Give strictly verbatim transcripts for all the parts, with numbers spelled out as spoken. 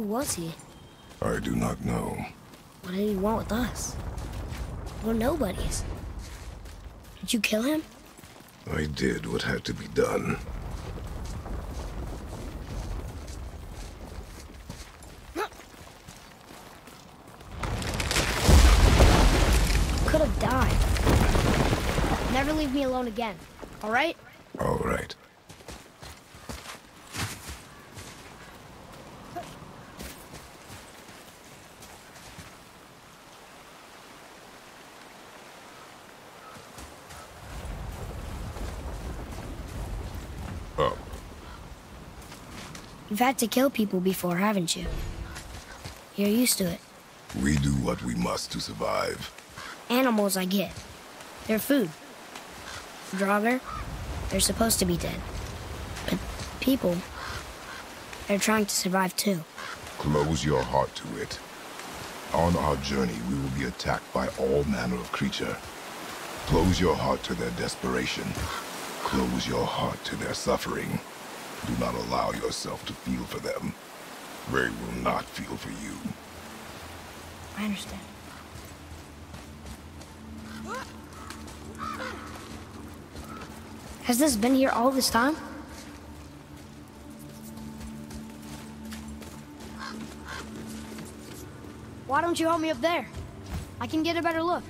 Who was he? I do not know. What did he want with us? We're nobodies. Did you kill him? I did what had to be done. Could have died. Never leave me alone again, all right? All right. You've had to kill people before, haven't you? You're used to it. We do what we must to survive. Animals I get. They're food. Draugr, they're supposed to be dead. But people, they're trying to survive too. Close your heart to it. On our journey, we will be attacked by all manner of creature. Close your heart to their desperation. Close your heart to their suffering. Do not allow yourself to feel for them. They will not feel for you. I understand. Has this been here all this time? Why don't you help me up there? I can get a better look.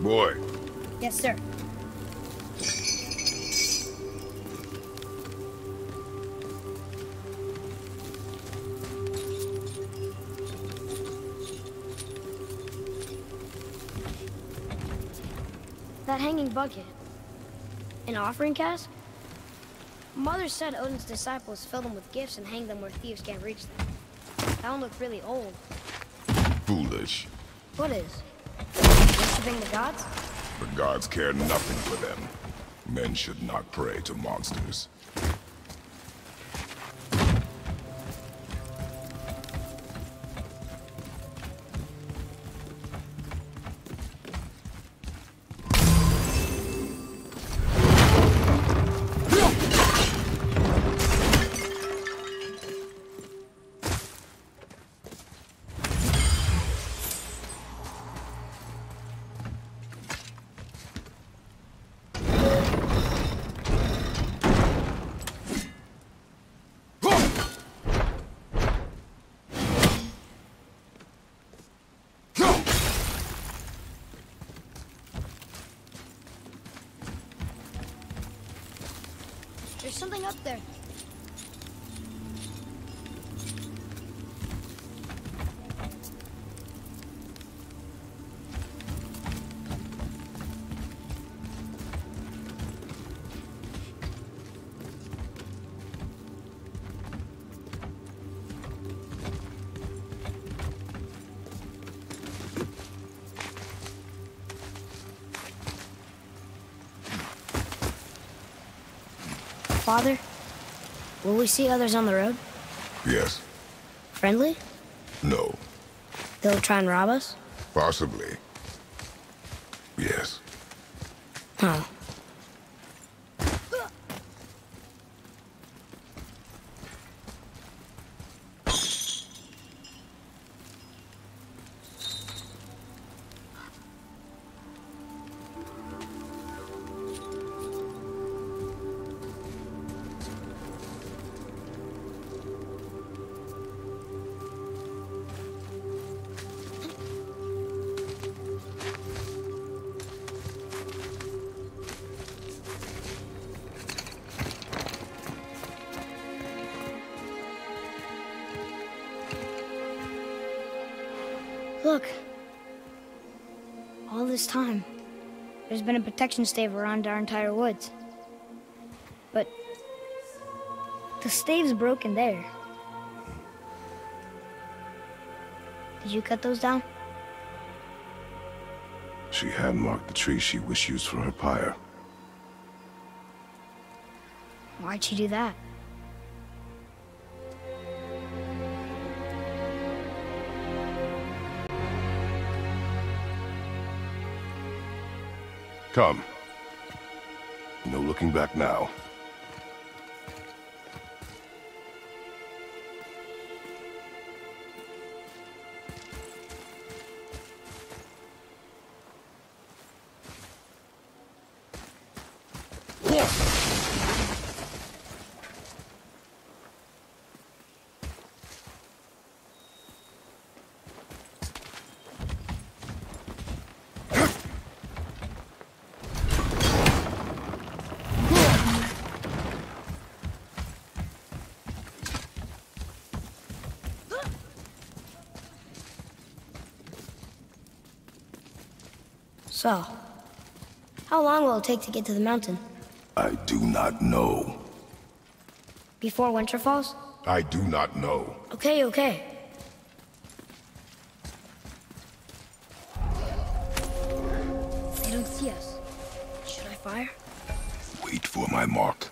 Boy. Yes, sir. That hanging bucket. An offering cask? Mother said Odin's disciples fill them with gifts and hang them where thieves can't reach them. That one looked really old. Foolish. What is? The gods? The gods care nothing for them. Men should not pray to monsters. There's something up there. Father, will we see others on the road? Yes. Friendly? No. They'll try and rob us? Possibly. Yes. Huh. Look. All this time, there's been a protection stave around our entire woods. But the stave's broken there. Did you cut those down? She had marked the tree she wished used for her pyre. Why'd she do that? Come. No looking back now. So, how long will it take to get to the mountain? I do not know. Before winter falls? I do not know. Okay, okay. They don't see us. Should I fire? Wait for my mark.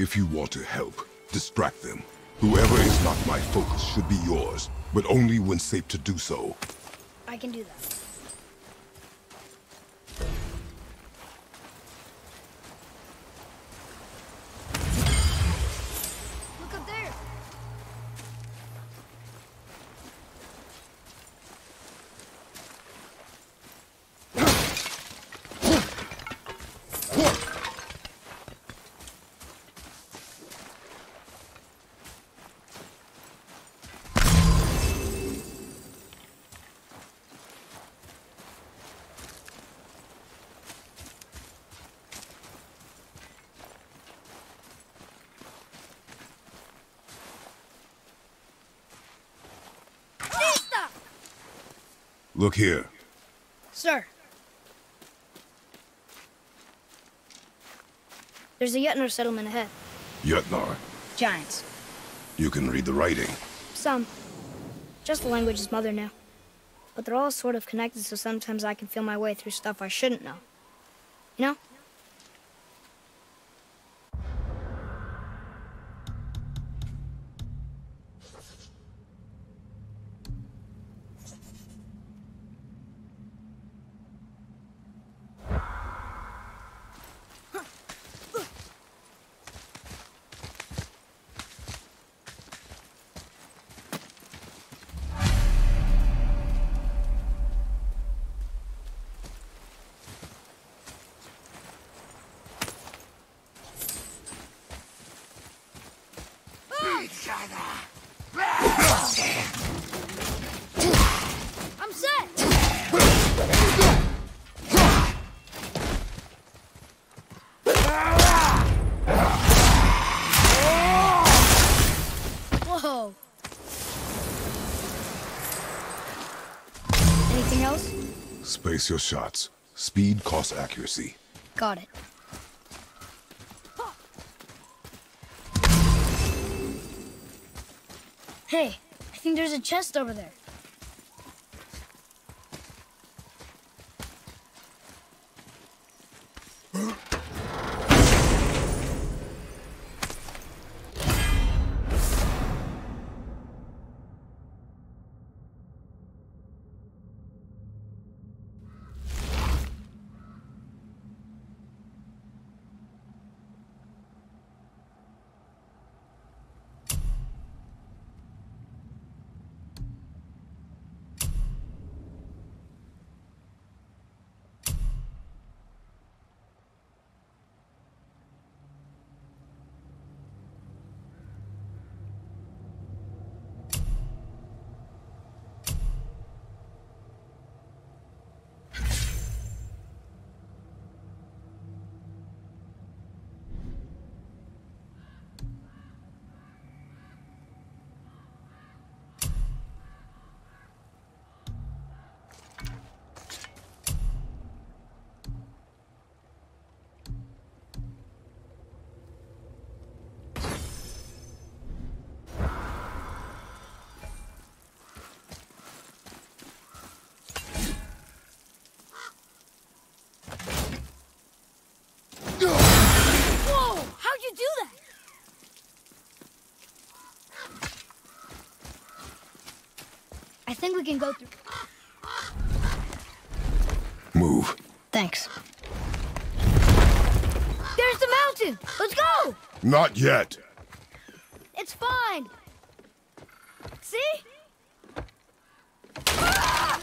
If you want to help, distract them. Whoever is not my focus should be yours, but only when safe to do so. I can do that. Look here. Sir. There's a Jötnar settlement ahead. Jötnar? Giants. You can read the writing? Some. Just the language is mother knew. But they're all sort of connected, so sometimes I can feel my way through stuff I shouldn't know. You know? Space your shots. Speed costs accuracy. Got it. Hey, I think there's a chest over there. I think we can go through. Move. Thanks. There's the mountain! Let's go! Not yet. It's fine. See? Ah!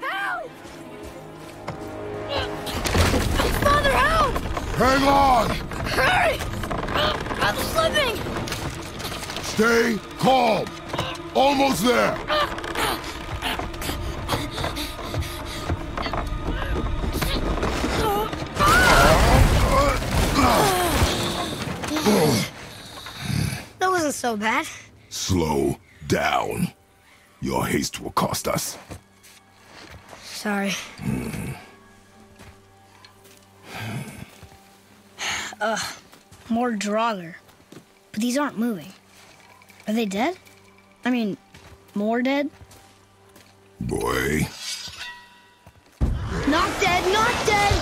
Help! Father, help! Hang on! Hurry! I'm slipping! Stay calm. Almost there. That wasn't so bad. Slow down. Your haste will cost us. Sorry. Uh, more Draugr. But these aren't moving. Are they dead? I mean, more dead? Boy. Not dead, not dead!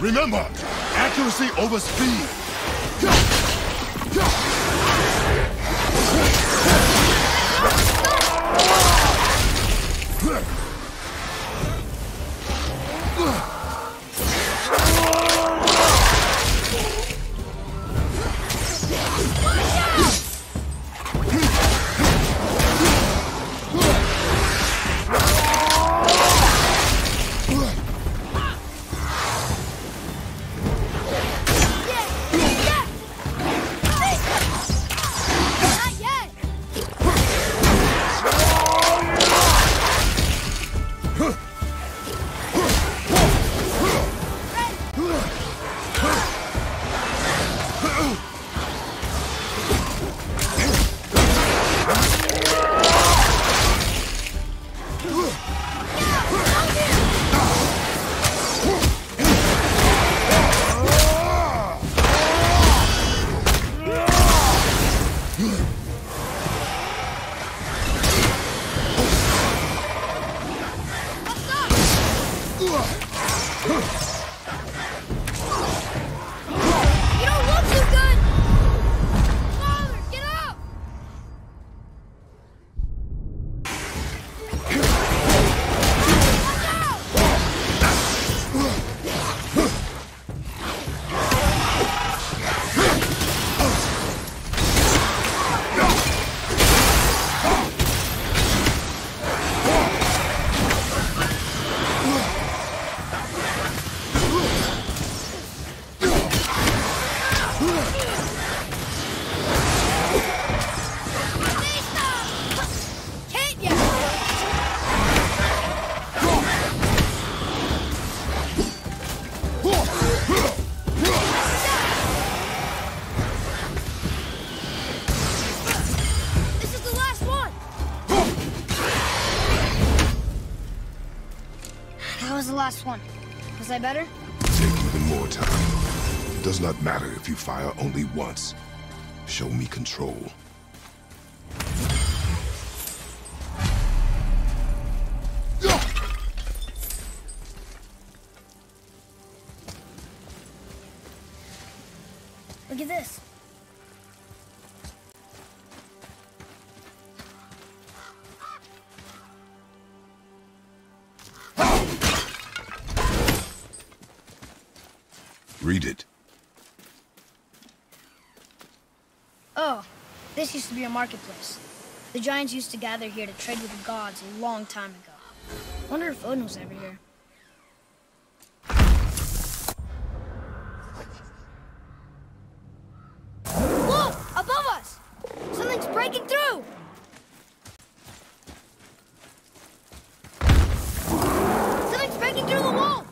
Remember, accuracy over speed. Yeah. Last one. Was I better? Take even more time. It does not matter if you fire only once. Show me control. Look at this. Read it. Oh, this used to be a marketplace. The giants used to gather here to trade with the gods a long time ago. Wonder if Odin was ever here. Look! Above us! Something's breaking through! Something's breaking through the wall!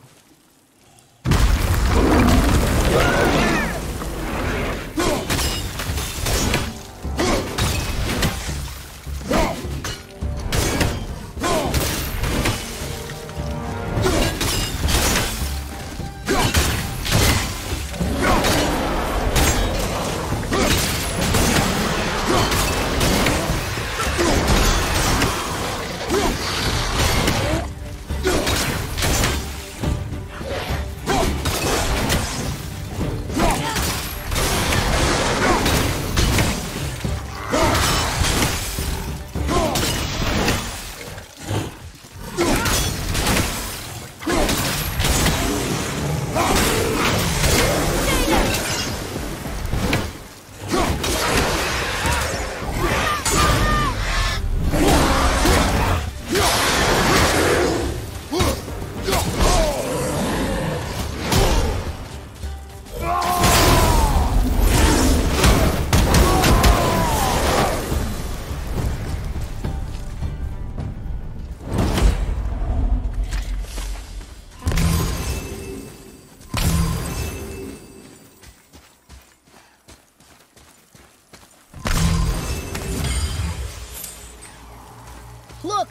Look!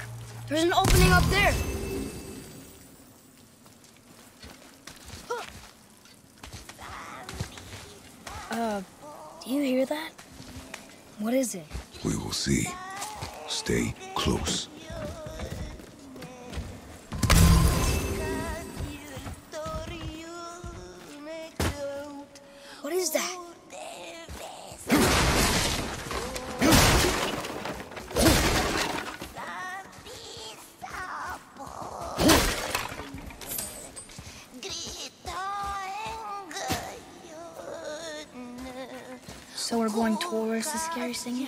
There's an opening up there! Uh, do you hear that? What is it? We will see. Stay close. What is that? So we're going towards the scary singer?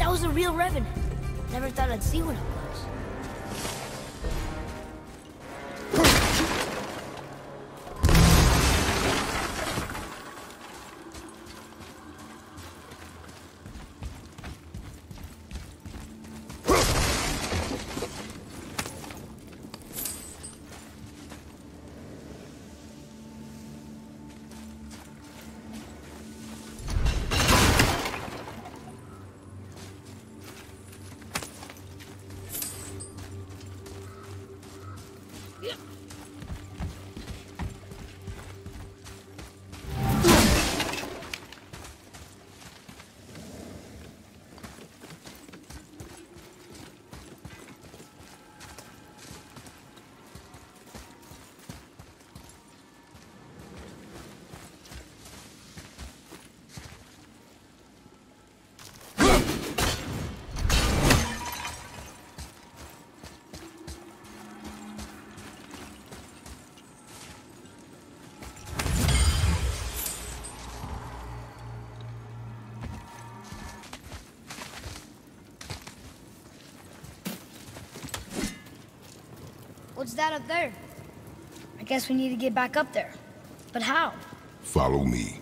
That was a real revenant. Never thought I'd see one up close. What's that up there? I guess we need to get back up there. But how? Follow me.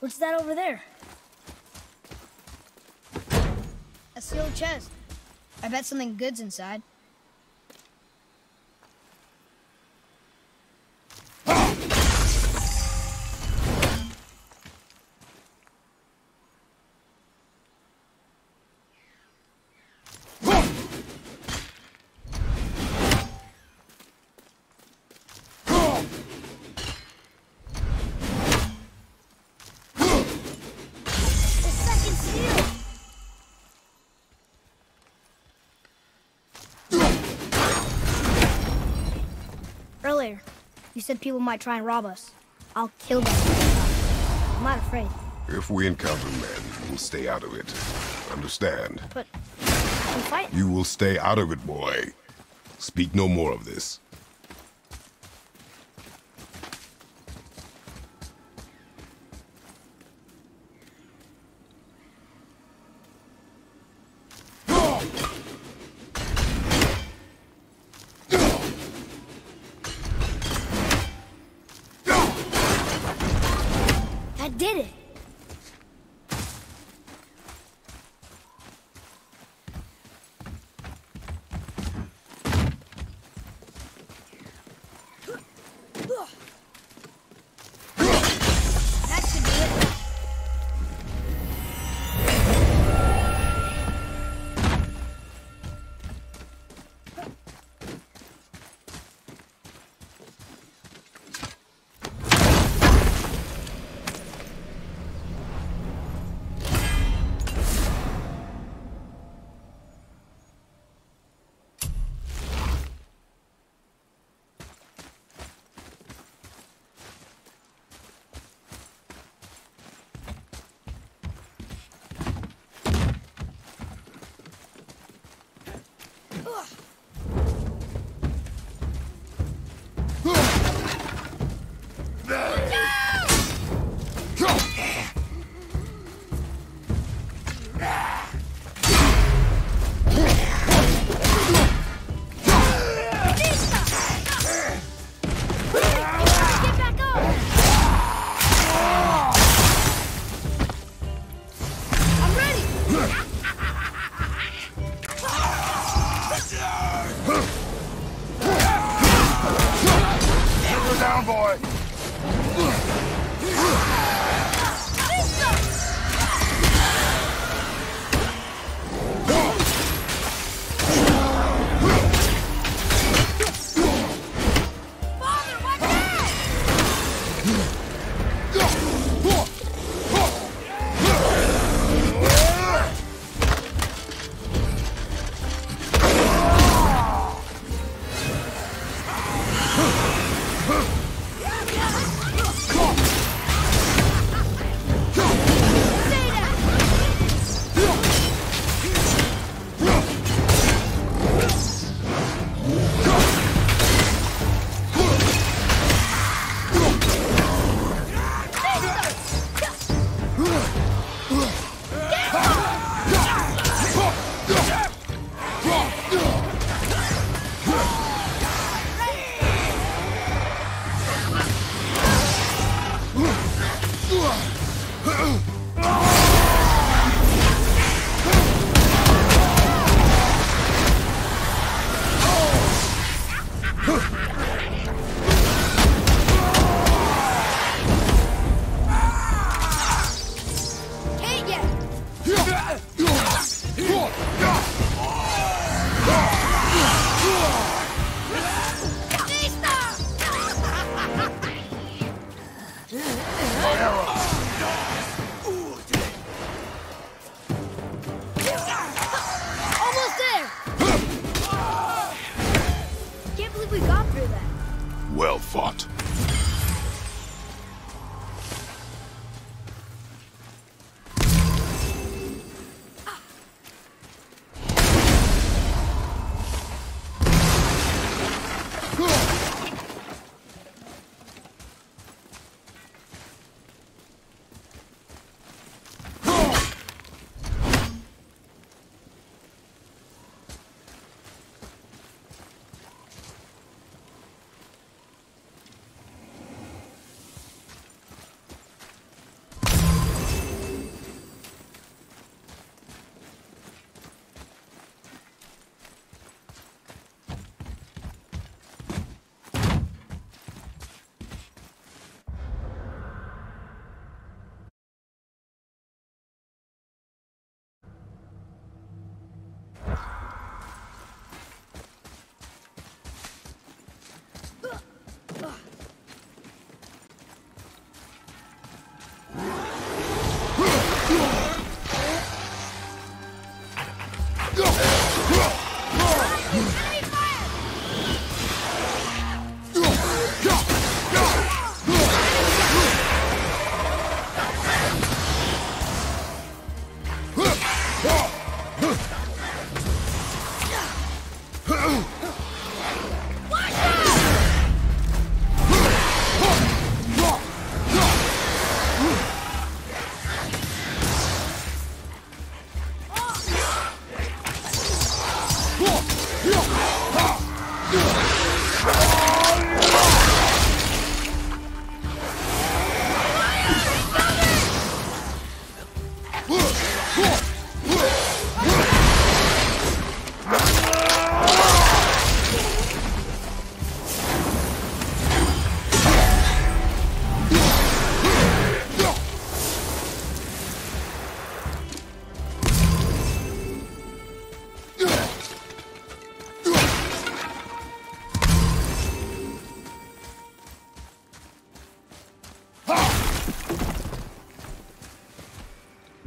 What's that over there? A sealed chest. I bet something good's inside. Earlier, you said people might try and rob us. I'll kill them. I'm not afraid. If we encounter men, we'll stay out of it. Understand? But we fight. You will stay out of it, boy. Speak no more of this.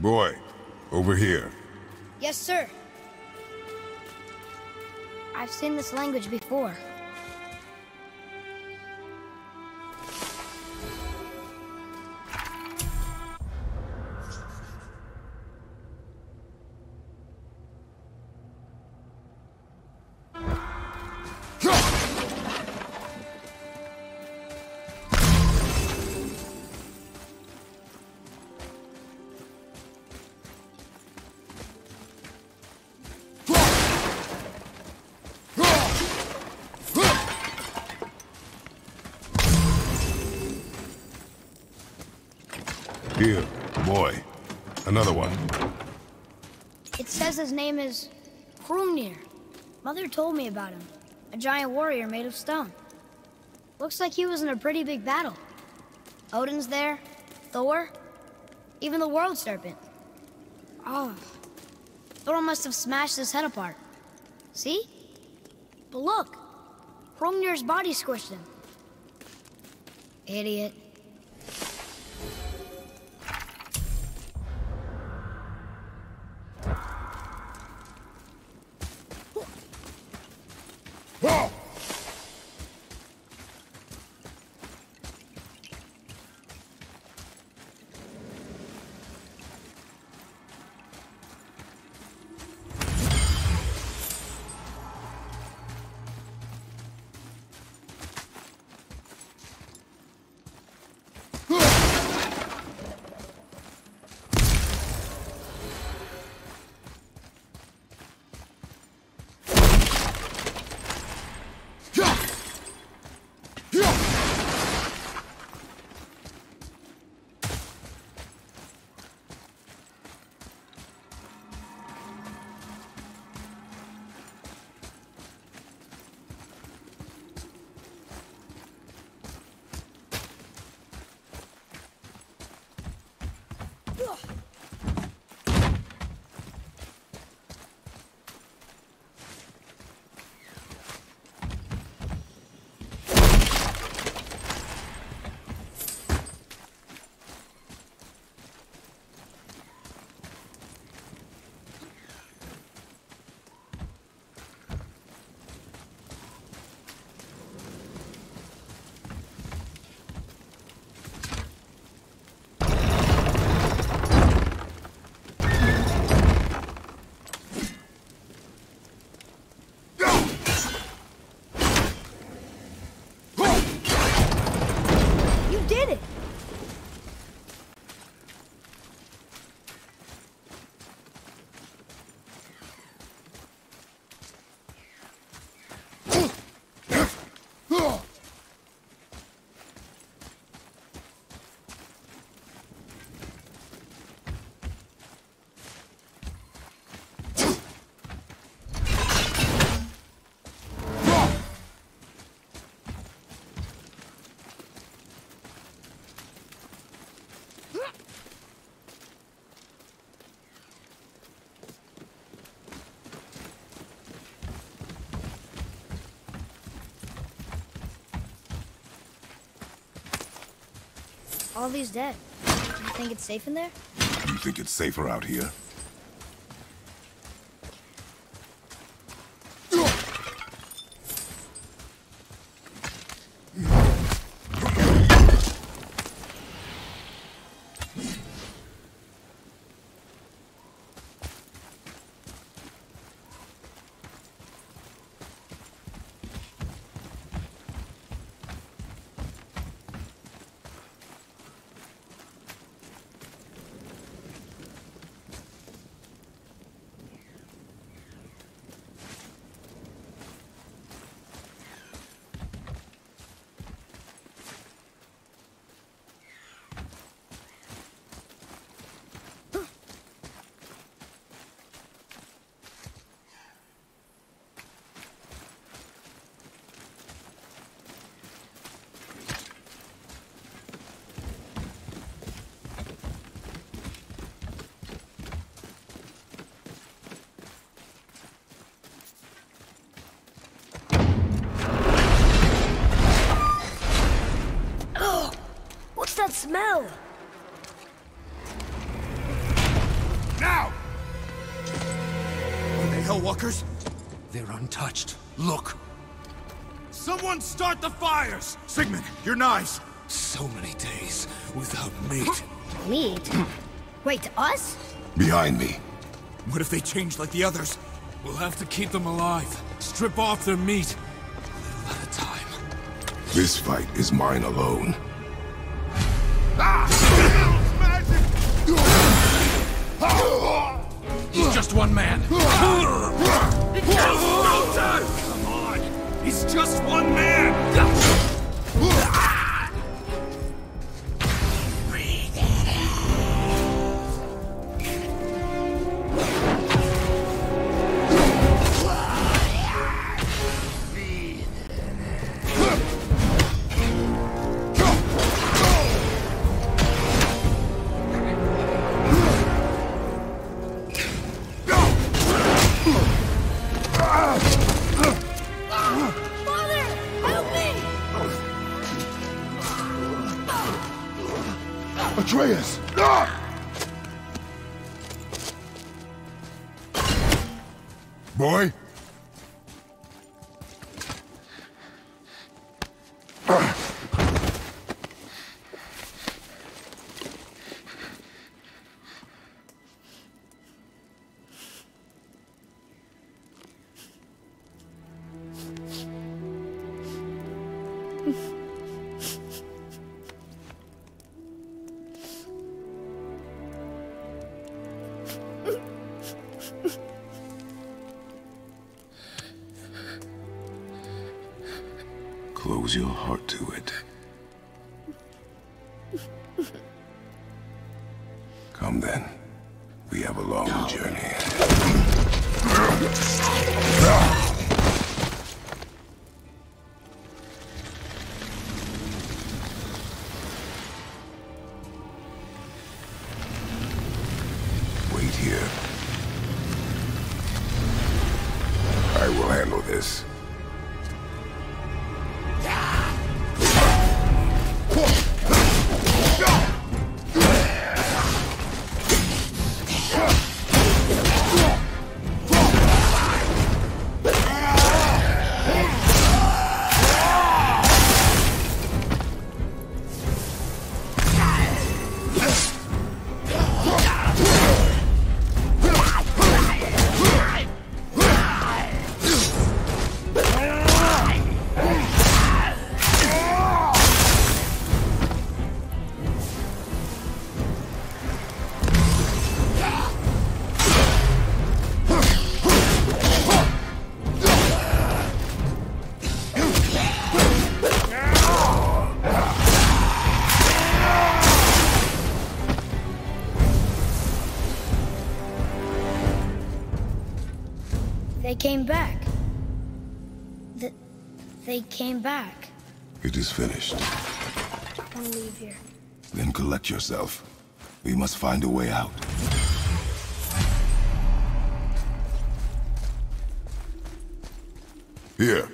Boy, over here. Yes, sir. I've seen this language before. Here, boy. Another one. It says his name is Hrungnir. Mother told me about him. A giant warrior made of stone. Looks like he was in a pretty big battle. Odin's there, Thor, even the world serpent. Oh, Thor must have smashed his head apart. See? But look, Hrungnir's body squished him. Idiot. All these dead. Do you think it's safe in there? You think it's safer out here? Smell. Now! Are they Hellwalkers? They're untouched. Look! Someone start the fires! Sigmund, your knives! So many days without meat. Huh? Meat? Wait, us? Behind me. What if they change like the others? We'll have to keep them alive. Strip off their meat. A little at a time. This fight is mine alone. Ah! He's just one man. Come on! He's just one man! Atreus! Boy? Close your heart to it. Come then. We have a long no. journey ahead. They came back. The, they came back. It is finished. I'll leave here. Then collect yourself. We must find a way out. Here.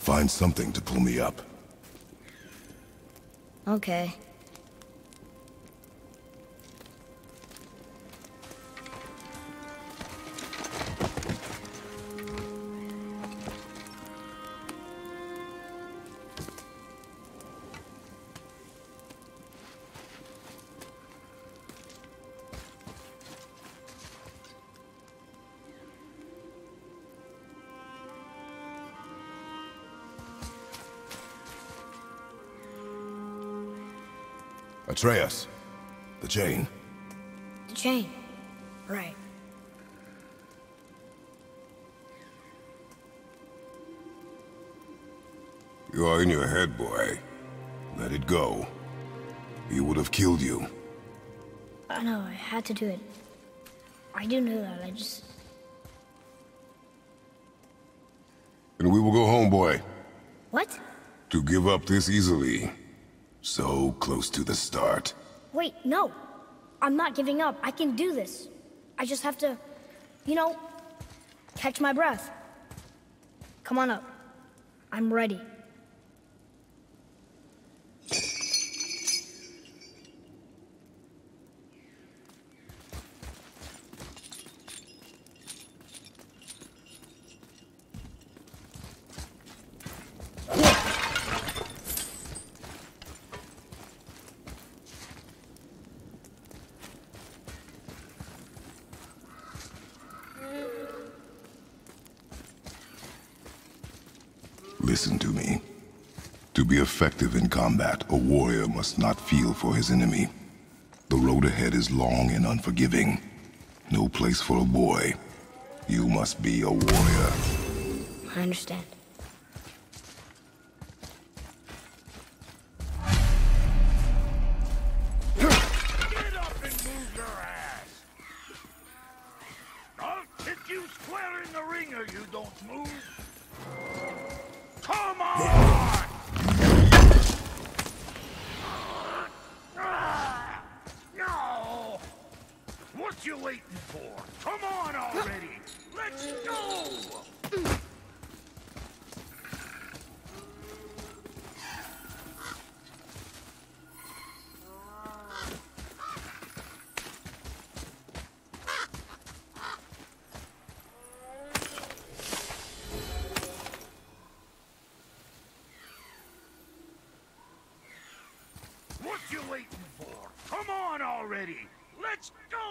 Find something to pull me up. Okay. Atreus, the chain. The chain, right. You are in your head, boy. Let it go. He would have killed you. I know, I had to do it. I do know that, I just... And we will go home, boy. What? To give up this easily. So close to the start. Wait, no. I'm not giving up. I can do this. I just have to, you know, catch my breath. Come on up. I'm ready. Listen to me. To be effective in combat, a warrior must not feel for his enemy. The road ahead is long and unforgiving. No place for a boy. You must be a warrior. I understand. Let's go!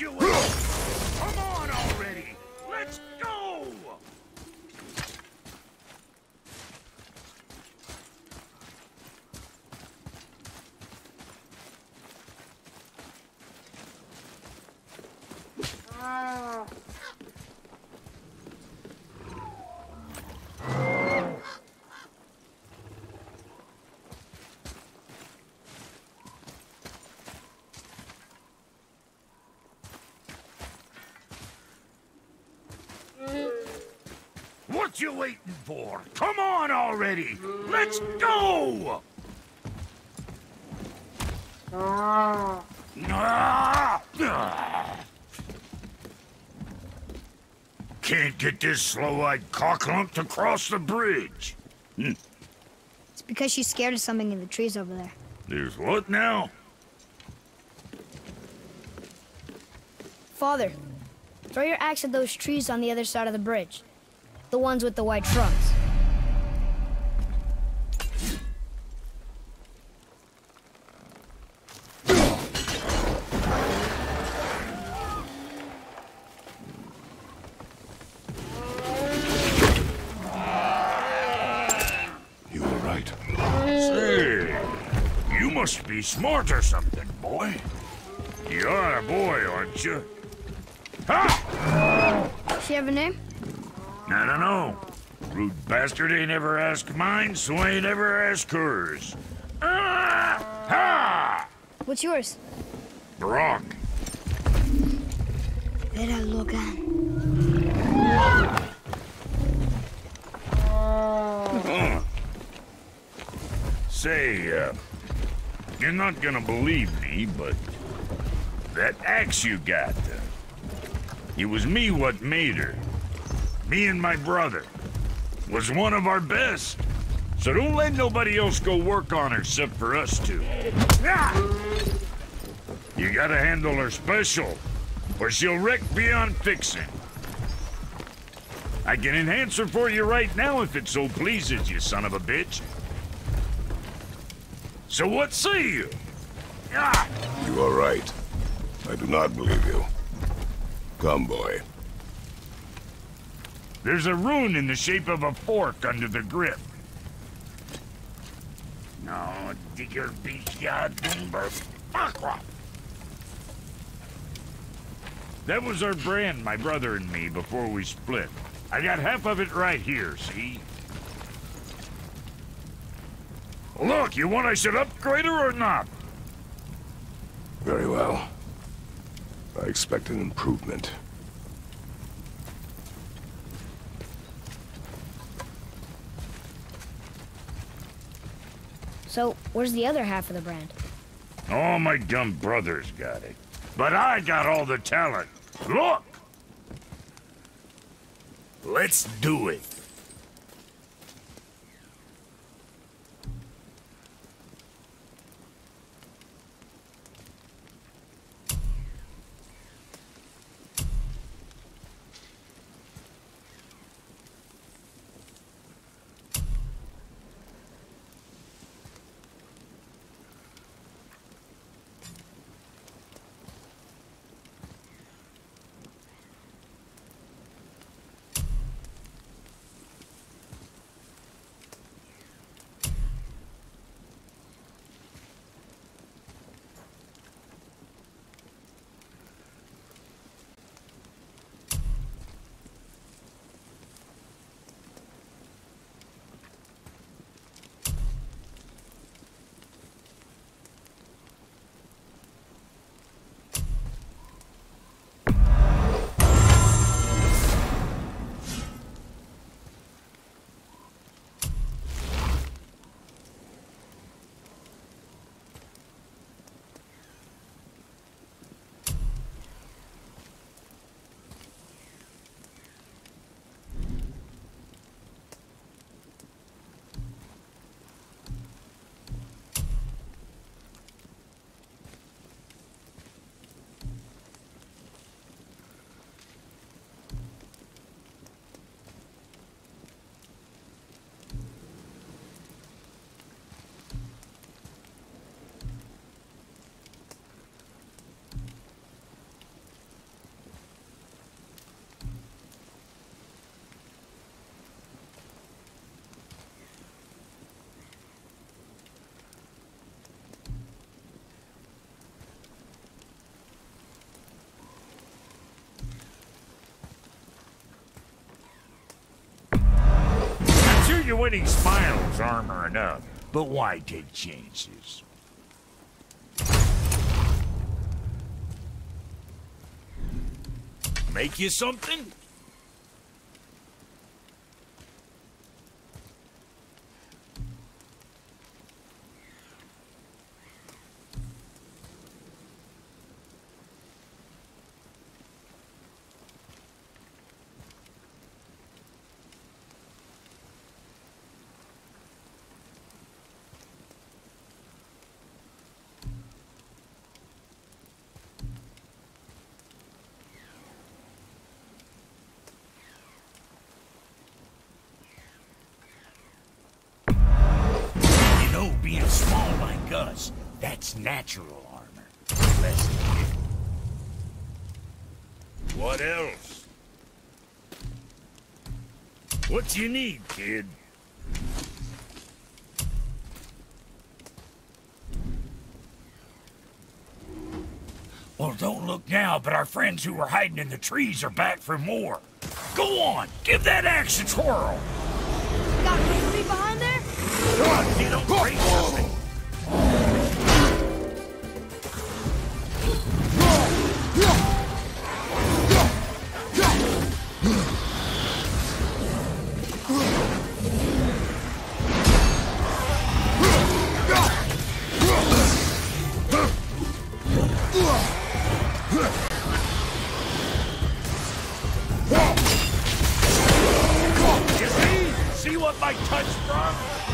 You will. Come on already! Let's go! Uh. What you waiting for? Come on already! Let's go! Uh. Can't get this slow-eyed cocklump to cross the bridge. Hm. It's because she's scared of something in the trees over there. There's what now? Father, throw your axe at those trees on the other side of the bridge. The ones with the white trunks. You were right. Say, you must be smart or something, boy. You're a boy, aren't you? Ha! Does she have a name? I don't know. Rude bastard ain't ever asked mine, so I ain't ever asked hers. Ah! Ha! What's yours? Brock. Better look at. Huh. Say, uh, you're not gonna believe me, but that axe you got, uh, it was me what made her. Me and my brother was one of our best. So don't let nobody else go work on her except for us two. You gotta handle her special, or she'll wreck beyond fixing. I can enhance her for you right now if it so pleases you, son of a bitch. So what say you? You are right. I do not believe you. Come, boy. There's a rune in the shape of a fork under the grip. No, digger beastya dumber. That was our brand, my brother and me, before we split. I got half of it right here, see? Look, you want I should upgrade her or not? Very well. I expect an improvement. So, where's the other half of the brand? All my dumb brothers got it. But I got all the talent. Look! Let's do it. Your winning smile's armor enough, but why take chances? Make you something? Being small like us, that's natural armor. Less than... What else? What you need, kid? Well, don't look now, but our friends who were hiding in the trees are back for more. Go on, give that axe a twirl. Got me behind there? God, you don't break something.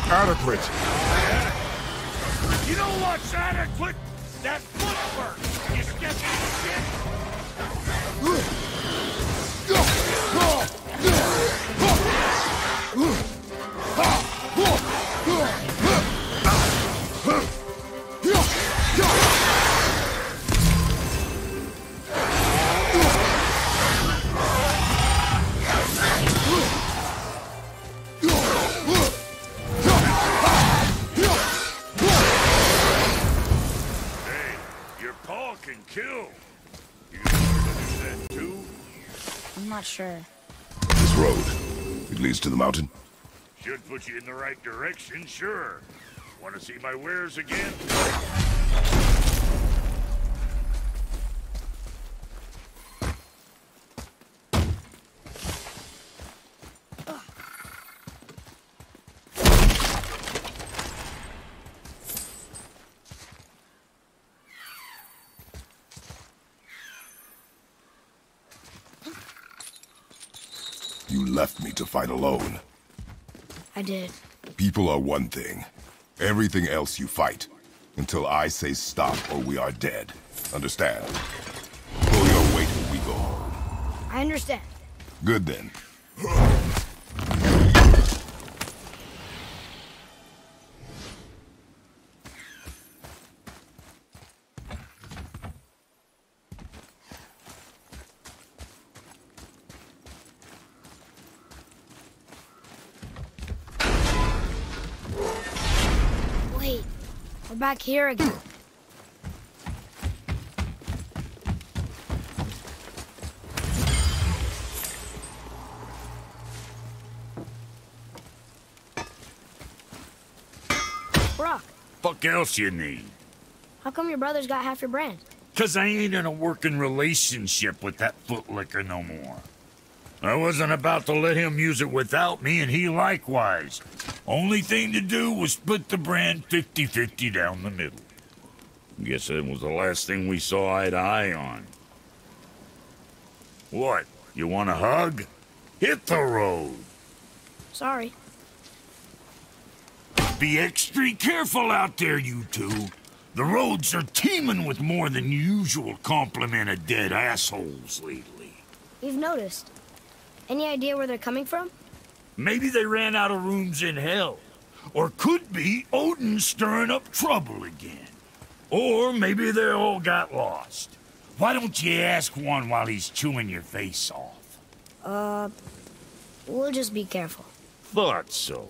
Adequate. You know what's adequate? That footwork. You sketchy shit. Kill. You that too? I'm not sure. This road, it leads to the mountain. Should put you in the right direction, sure. Want to see my wares again? You left me to fight alone. I did. People are one thing. Everything else you fight. Until I say stop or we are dead. Understand? Pull your weight and we go home. I understand. Good then. We're back here again. Brock. Fuck else you need? How come your brother's got half your brand? Cause I ain't in a working relationship with that footlicker no more. I wasn't about to let him use it without me, and he likewise. Only thing to do was split the brand fifty fifty down the middle. Guess that was the last thing we saw eye to eye on. What? You want a hug? Hit the road! Sorry. Be extra careful out there, you two. The roads are teeming with more than usual complement of dead assholes lately. You've noticed. Any idea where they're coming from? Maybe they ran out of rooms in hell. Or could be Odin stirring up trouble again. Or maybe they all got lost. Why don't you ask one while he's chewing your face off? Uh, we'll just be careful. Thought so.